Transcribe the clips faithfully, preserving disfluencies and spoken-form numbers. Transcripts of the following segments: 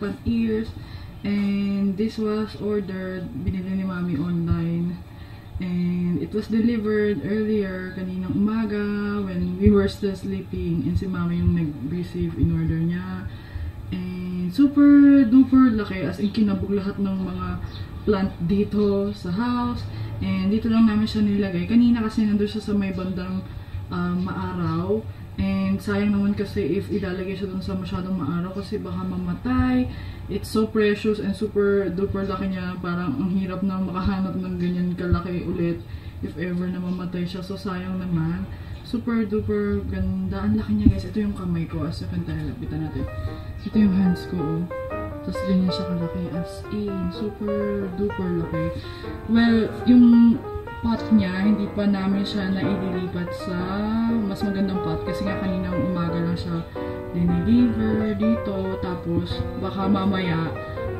elephant ears, and this was ordered, binili ni mami online, and it was delivered earlier kaninang umaga when we were still sleeping, and si mami yung nag-receive in order niya. And super duper laki, as in kinabog lahat ng mga plant dito sa house, and dito lang namin siya nilagay kanina kasi nandun siya sa may bandang uh, maaraw. And sayang naman kasi if ilalagay siya dun sa masyadong maaraw kasi baka mamatay. It's so precious and super duper laki niya. Parang ang hirap na makahanap ng ganyan kalaki ulit if ever na mamatay siya. So sayang naman. Super duper ganda. Ang laki niya guys. Ito yung kamay ko. As you can tell, lapitan natin. Ito yung hands ko. Oh. Tapos ganyan siya kalaki. As in, super duper laki. Well, yung pot niya, hindi pa namin siya naidilipat sa mas magandang pot kasi nga kaninang umaga lang siya dinideliver dito, tapos baka mamaya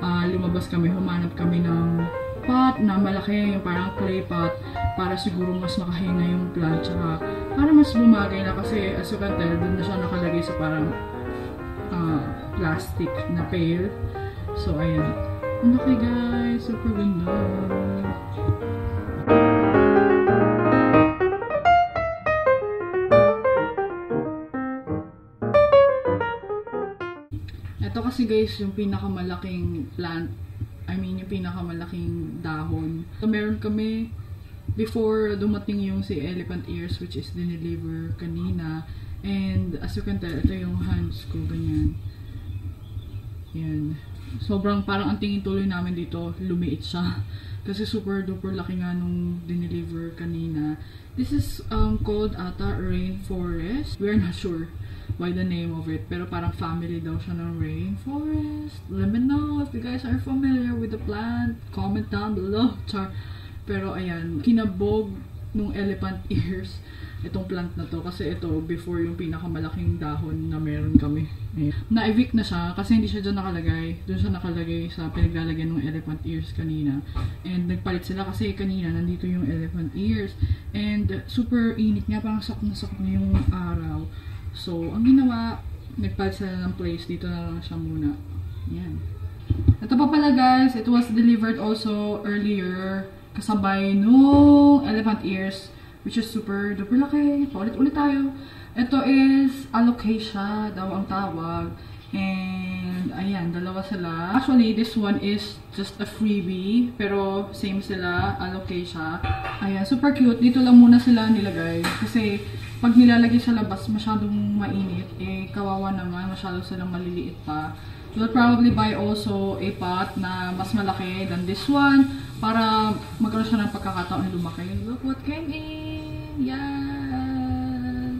uh, lumabas kami, humanap kami ng pot na malaki, yung parang clay pot para siguro mas makahinga yung plant, tsaka para mas bumagay na kasi as you can tell, dun na siya nakalagay sa parang uh, plastic na pail. So ayan, okay guys, super ganda. Ito kasi guys, yung pinakamalaking plant, I mean yung pinakamalaking dahon. So, meron kami, before dumating yung si Elephant Ears, which is dineliver kanina. And as you can tell, ito yung hands ko, ganyan. Yan. Sobrang parang ang tingin tuloy namin dito, lumiit siya. Kasi super duper laki nga nung dineliver kanina. This is um, called ata rainforest. We're not sure by the name of it, pero parang family daw siya ng rainforest. Let me know if you guys are familiar with the plant. Comment down below. Char. Pero ayan, kinabog nung elephant ears itong plant na to kasi ito before yung pinakamalaking dahon na meron kami. Na-evict na siya kasi hindi siya dyan nakalagay. Doon siya nakalagay sa pinaglalagyan ng elephant ears kanina. And nagpalit sila kasi kanina nandito yung elephant ears. And super init nga, parang sak na sak na yung araw. So, ang ginawa, nagpalit sila ng place. Dito na lang siya muna. Ayan. Ito pa pala guys, it was delivered also earlier kasabay nung elephant ears, which is super duper laki. Paulit-ulit tayo. Ito is Alocasia daw ang tawag. And ayan, dalawa sila. Actually, this one is just a freebie. Pero same sila, Alocasia. Ayan, super cute. Dito lang muna sila nilagay. Kasi pag nilalagay sa labas, masyadong mainit. Eh, kawawa naman. Masyado silang maliliit pa. We'll probably buy also a pot na mas malaki than this one para magkaroon siya ng pagkakataon lumaki. Look what came in! Yes!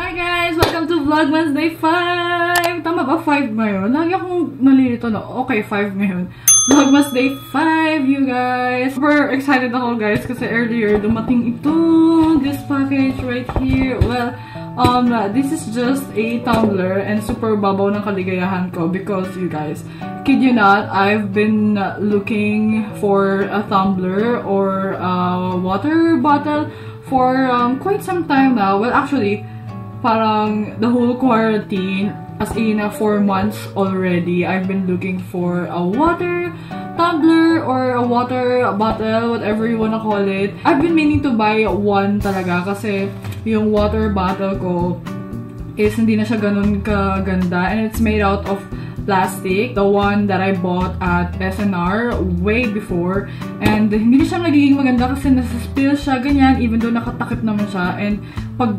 Hi guys! Welcome to Vlogmas Day five! Tama ba? five ngayon? Lagi akong nalilito na. Okay, five ngayon. Vlogmas Day five, you guys! Super excited ako guys kasi earlier dumating ito. This package right here, well, um, this is just a tumbler and super babaw ng kaligayahan ko because you guys, kid you not, I've been looking for a tumbler or a water bottle for um, quite some time now. Well, actually, parang the whole quarantine, as in uh, four months already, I've been looking for a water tumbler or a water bottle, whatever you wanna call it. I've been meaning to buy one talaga kasi yung water bottle ko is hindi na siya ganun kaganda, and it's made out of plastic, the one that I bought at S N R way before, and hindi na siya nagiging maganda kasi nasa-spill siya, ganyan, even though nakatakip naman siya, and pag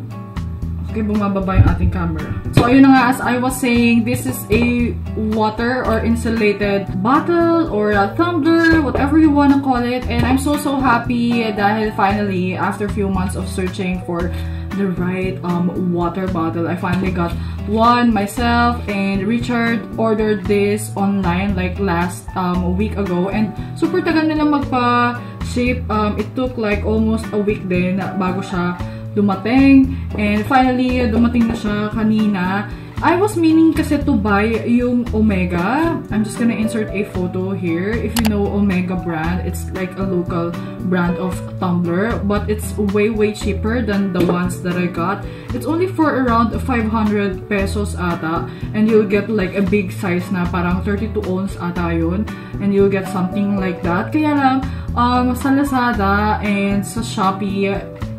okay, bumababa yung ating camera. So, ayun na nga, as I was saying, this is a water or insulated bottle or a tumbler, whatever you wanna call it. And I'm so, so happy dahil finally, after a few months of searching for the right um, water bottle, I finally got one myself, and Richard ordered this online like last um, week ago. And super tagal na lang magpa-ship. Um, it took like almost a week din bago siya dumating, and finally dumating na siya kanina. I was meaning kasi to buy yung Omega. I'm just gonna insert a photo here. If you know Omega brand, it's like a local brand of tumbler, but it's way way cheaper than the ones that I got. It's only for around five hundred pesos ata, and you'll get like a big size na parang thirty-two ounce ata yun, and you'll get something like that. Kaya lang, um, sa Lazada and sa Shopee,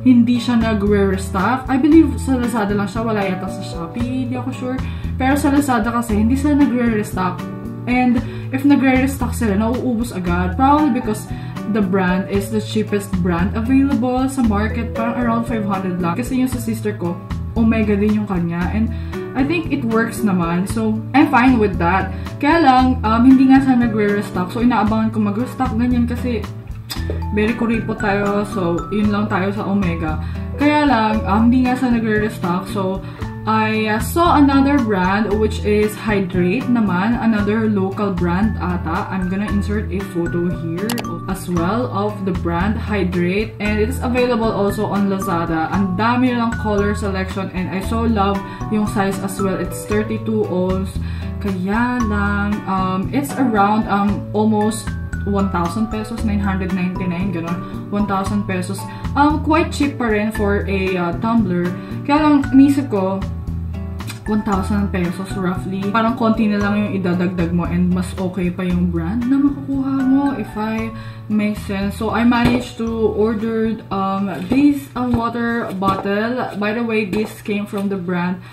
hindi siya nagre-restock. I believe sa Lazada lang siya, wala yata sa Shopee, hindi ako sure. Pero sa Lazada kasi, hindi sila nagre-restock. And if nagre-restock sila, nauubos agad. Probably because the brand is the cheapest brand available sa market, parang around five hundred lang. Kasi yung sa sister ko, Omega din yung kanya. And I think it works naman. So, I'm fine with that. Kaya lang, um, hindi nga siya nagre-restock. So, inaabangan ko mag-restock, ganyan kasi very kuripo tayo, so yun lang tayo sa Omega. Kaya lang, um, hindi nga sa nagre-restock, so I uh, saw another brand which is Hydrate naman, another local brand ata. I'm gonna insert a photo here as well of the brand Hydrate, and it is available also on Lazada. Ang dami lang color selection, and I so love yung size as well. It's thirty-two ounce, kaya lang, um, it's around um, almost one thousand pesos, nine hundred ninety-nine, ganun, one thousand pesos. Um, quite cheap pa rin for a uh, tumbler. Kaya lang, inisip ko, one thousand pesos roughly. Parang konti na lang yung idadagdag mo, and mas okay pa yung brand na makukuha mo, if I make sense. So, I managed to order um, this uh, water bottle. By the way, this came from the brand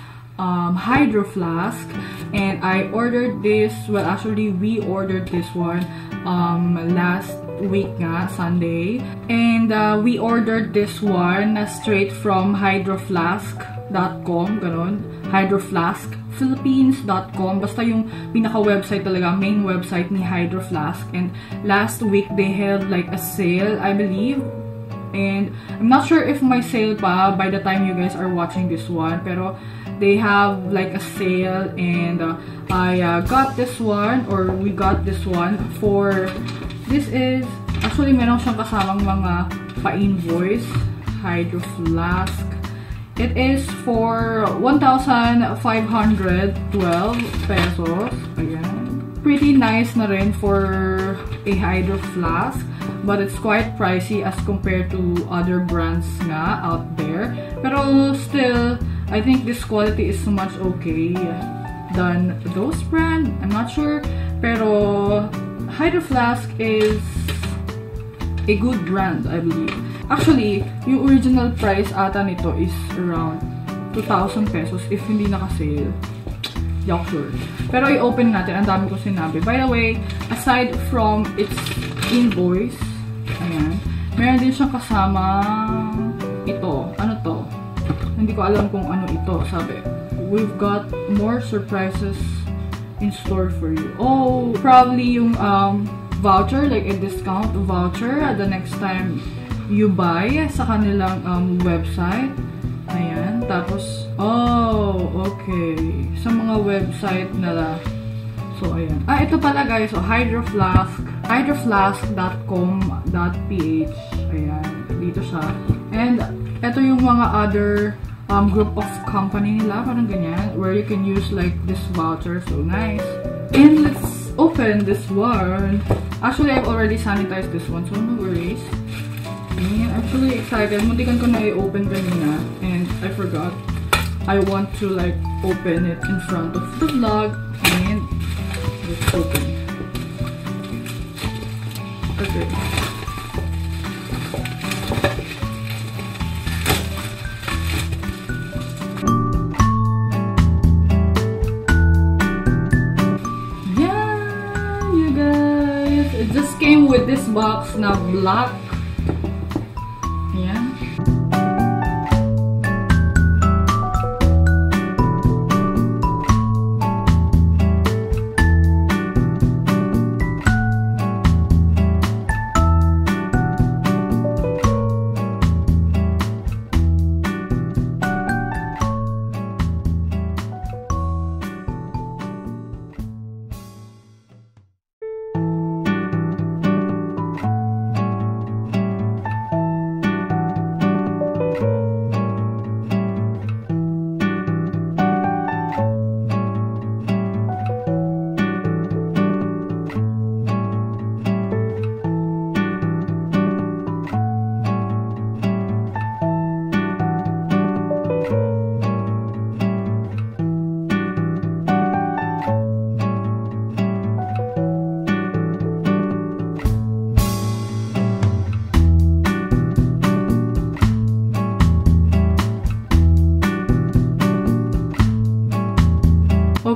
Um, Hydro Flask, and I ordered this, well actually we ordered this one um, last week nga, Sunday, and uh, we ordered this one straight from hydro flask dot com, ganun, Hydro Flask Philippines dot com, basta yung pinaka-website talaga, main website ni Hydro Flask, and last week they held like a sale, I believe. And I'm not sure if my sale pa by the time you guys are watching this one, pero they have like a sale, and uh, I uh, got this one, or we got this one for, this is, actually meron siyang kasamang mga pa-invoice, Hydro Flask. It is for one thousand five hundred twelve pesos, ayan. Pretty nice na rin for a Hydro Flask, but it's quite pricey as compared to other brands nga out there. Pero still, I think this quality is so much okay than those brands. I'm not sure. Pero Hydro Flask is a good brand, I believe. Actually, yung original price ata nito is around two thousand pesos if hindi naka-sale. Yuck, sure. Pero i-open natin. Ang dami ko sinabi. By the way, aside from its invoice, ayan, meron din siyang kasama ito. Ano to? Hindi ko alam kung ano ito. Sabi, we've got more surprises in store for you. Oh, probably yung um, voucher, like a discount voucher the next time you buy sa kanilang um, website. Ayan. Tapos, oh, okay. Sa mga website nala. So, ayan. Ah, ito pala guys. So, Hydro Flask. hydro flask dot com dot p h. Ayan, dito siya. And ito yung mga other um, group of company nila, parang ganyan, where you can use like this voucher. So nice. And let's open this one. Actually, I've already sanitized this one, so no worries. And I'm really excited. Muntikan ko na i-open kanina, and I forgot. I want to like open it in front of the vlog. And let's open it. Okay. Yeah, you guys, it just came with this box na black. Yeah.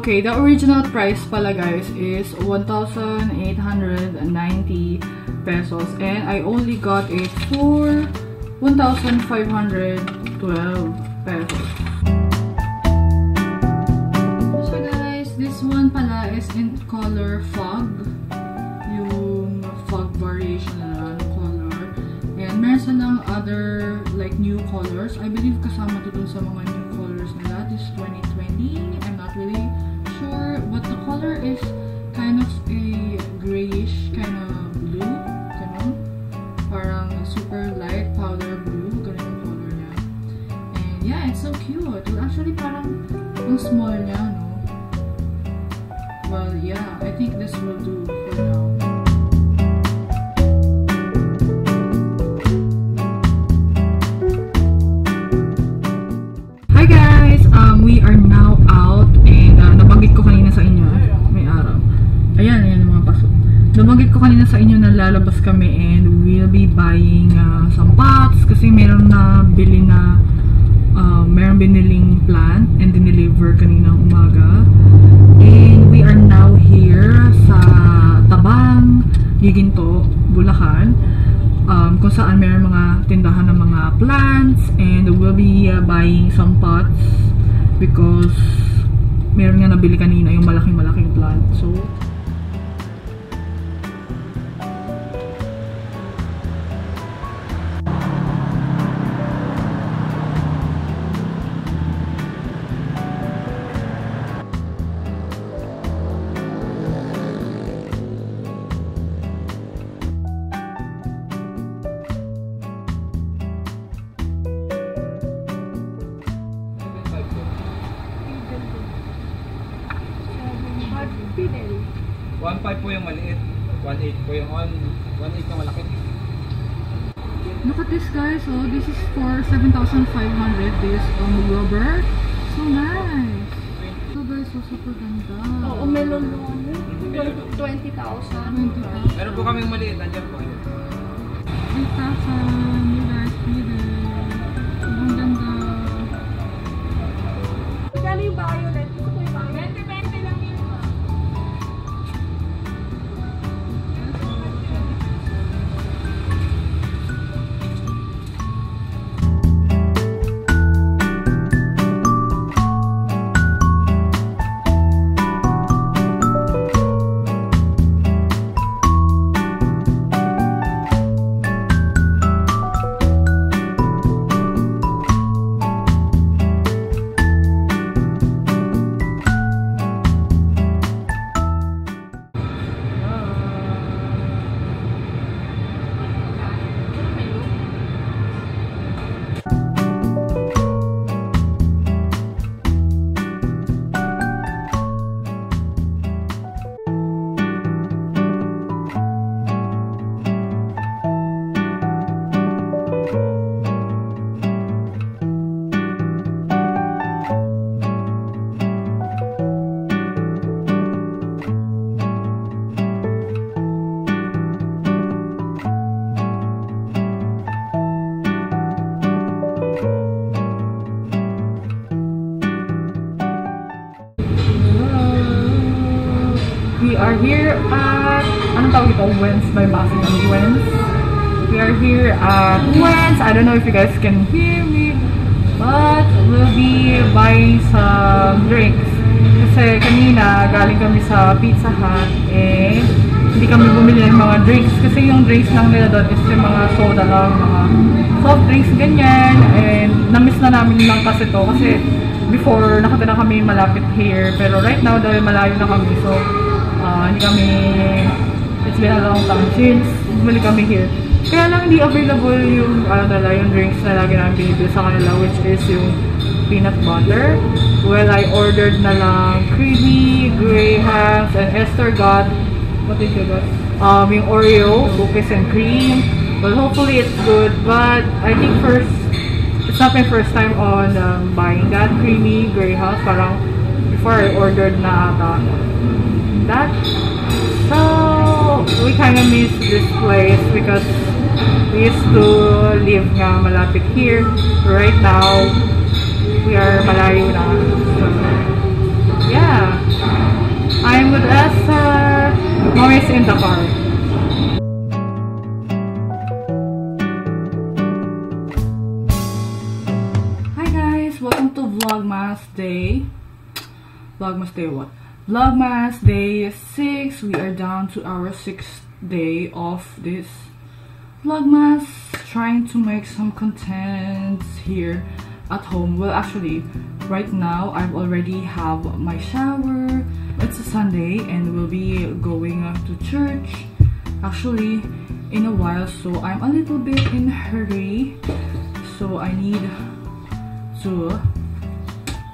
Okay, the original price pala guys is one thousand eight hundred ninety pesos and I only got it for one thousand five hundred twelve pesos. So guys, this one pala is in color fog. Yung fog variation na lang color. And meron silang other like new colors. I believe kasama to dun sa mga new colors nila. This twenty twenty. I'm not really sure, but the color is kind of a grayish kind of blue. Ganun. Parang super light powder blue. Ganun yung color niya. And yeah, it's so cute. Actually, parang yung small niya, no? Well, yeah, I think this will do for now. Hi guys! Um, we are now out and uh, nabanggit ko kanina sa inyo. May araw. Ayan, ayan yung mga paso. Nabanggit ko kanina sa inyo na lalabas kami and we'll be buying uh, some pots kasi meron na bili na uh, meron biniling plant and dineliver kanina umaga. And we are now here sa Tabang, Giginto, Bulacan, um, kung saan mayroon mga tindahan ng mga plants and we'll be uh, buying some pots because meron nga nabili kanina yung malaking-malaking plant. So, one point five po yung maliit, one point eight po yung one point eight na malaki. Look at this guys, so oh, this is for seven thousand five hundred, this on um, rubber. So nice! So guys, so super ganda. Oo, oh, melon naman twenty thousand. twenty thousand. Meron po kami yung maliit, nandiyan po. eight thousand, you guys, pili. Ang ganda. Kali yung violet. We are here at, anong tawag ito? Wens by Basinang Wens. We are here at Wens. I don't know if you guys can hear me, but we'll be buying some drinks. Kasi kanina, galing kami sa Pizza Hut, eh, hindi kami bumili ng mga drinks. Kasi yung drinks lang nila doon is yung mga soda lang, mga soft drinks, ganyan. And na-miss na namin lang kasi to. Kasi before, nakatira kami malapit here. Pero right now, dahil malayo na kami, so Uh, hindi kami, it's been a long time since bumili kami here. Kaya lang hindi available yung, ano tala, yung drinks na lagi namin binibili sa kanila, which is yung peanut butter. Well, I ordered na lang creamy, grey hams, and Esther got, what did you got? Um, yung Oreo, cookies and cream. Well, hopefully it's good, but I think first, it's not my first time on um, buying that creamy, grey hams. Parang before I ordered na ata that. So, we kind of miss this place because we used to live nga malapit here. Right now, we are malayo na. So, yeah. I'm with Esther. Noise in the car. Welcome to Vlogmas Day. Vlogmas Day what? Vlogmas Day six. We are down to our sixth day of this Vlogmas. Trying to make some content here at home. Well, actually, right now I've already have my shower. It's a Sunday and we'll be going to church. Actually, in a while, so I'm a little bit in a hurry. So I need to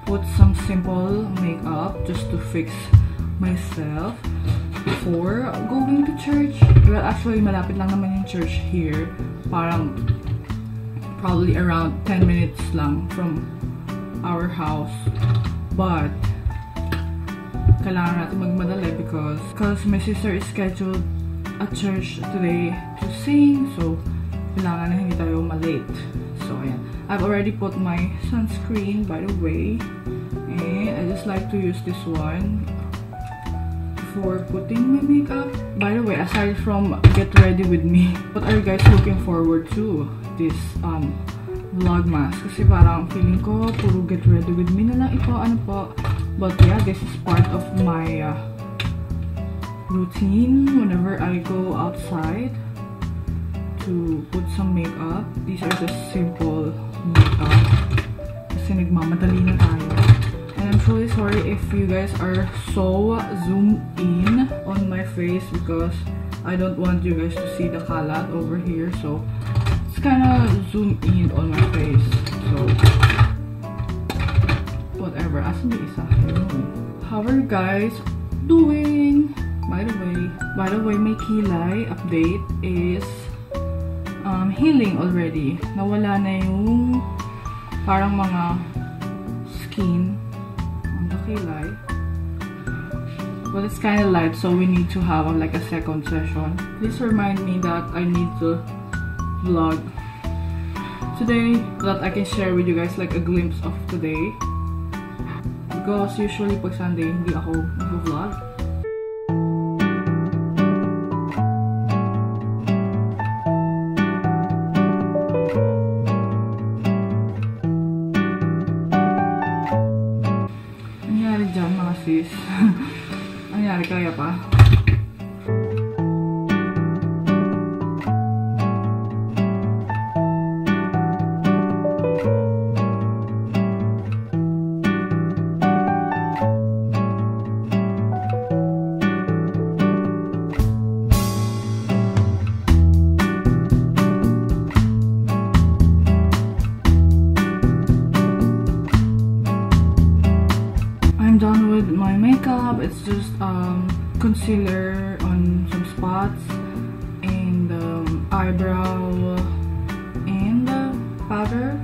put some simple makeup just to fix myself before going to church. Well, actually, malapit lang naman yung church here. Parang probably around ten minutes lang from our house. But kailangan natin magmadali because because my sister is scheduled at church today to sing. So kailangan na hindi tayo malate. So ayan. I've already put my sunscreen, by the way, and I just like to use this one for putting my makeup. By the way, aside from get ready with me, what are you guys looking forward to this um, vlogmas? Kasi parang feeling ko puro get ready with me na lang ito, ano po. But yeah, this is part of my uh, routine whenever I go outside to put some makeup. These are just simple makeup kasi nagmamadali na tayo. And I'm truly sorry if you guys are so zoomed in on my face because I don't want you guys to see the kalat over here, so it's kinda zoomed in on my face, so whatever. Asan yung isa? How are you guys doing? By the way, by the way, my kilay update is Um, healing already. Nawala na yung parang mga skin on the kilay. But it's kind of light, so we need to have um, like a second session. Please remind me that I need to vlog today so that I can share with you guys like a glimpse of today. Because usually pag Sunday hindi ako mag-vlog. Nangyari kaya pa. My makeup, it's just um, concealer on some spots and um, eyebrow and uh, powder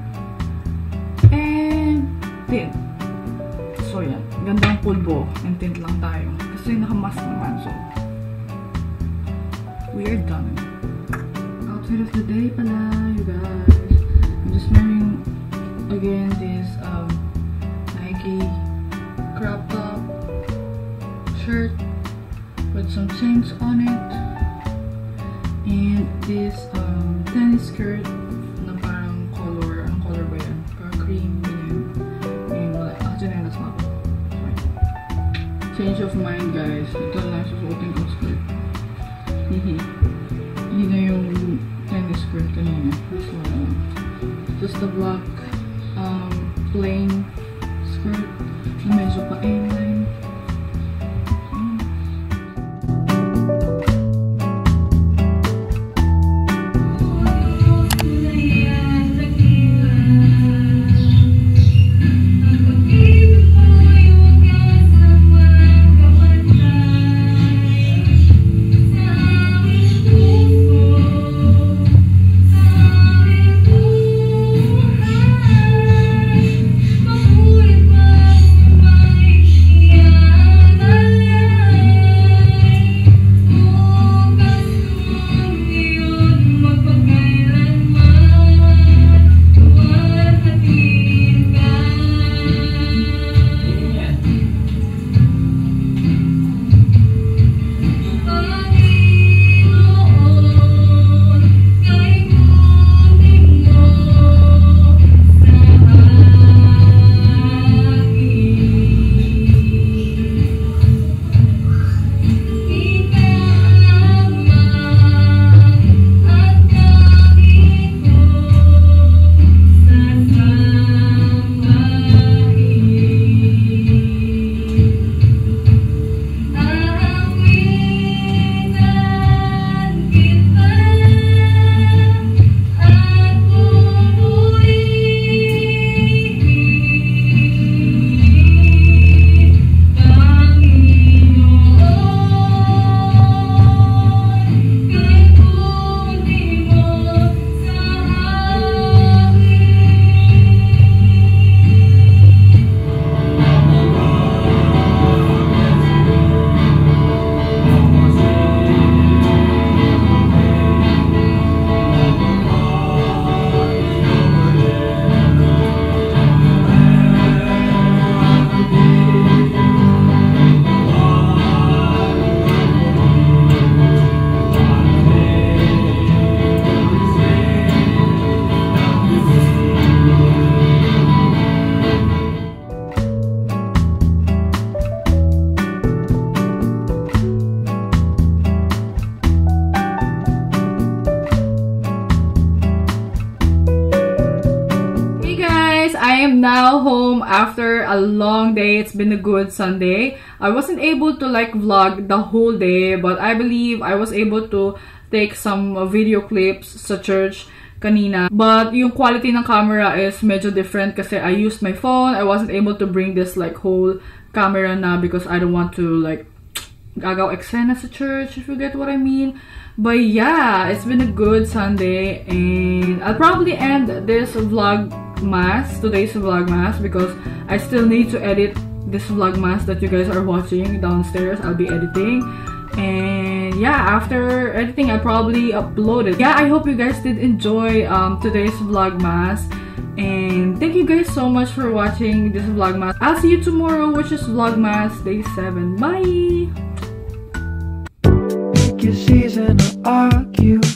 and tint. So yan, gandang pulbo and tint lang tayo kasi nakamask naman, so we are done. Outfit of the day pala, you guys. I'm just wearing again this um, Nike crop top shirt with some chains on it and this um, tennis skirt na parang color, ang color ba yan? Parang cream ganyan. And wala, ah, janelas na ako. Change of mind, guys. Ito lang susuotin ko skirt. Yun na yung tennis skirt kanina. So, uh, just a black um, plain skirt. Medyo pa-aim line. Mm. Thank you. I'm now home after a long day. It's been a good Sunday. I wasn't able to like vlog the whole day, but I believe I was able to take some video clips sa church kanina. But yung quality ng camera is medyo different kasi I used my phone. I wasn't able to bring this like whole camera na because I don't want to like gagaw eksena sa church, if you get what I mean. But yeah, it's been a good Sunday, and I'll probably end this vlogmas, today's vlogmas, because I still need to edit this vlogmas that you guys are watching downstairs. I'll be editing, and yeah, after editing, I'll probably upload it. Yeah, I hope you guys did enjoy um, today's vlogmas, and thank you guys so much for watching this vlogmas. I'll see you tomorrow, which is vlogmas day seven. Bye! Season to argue.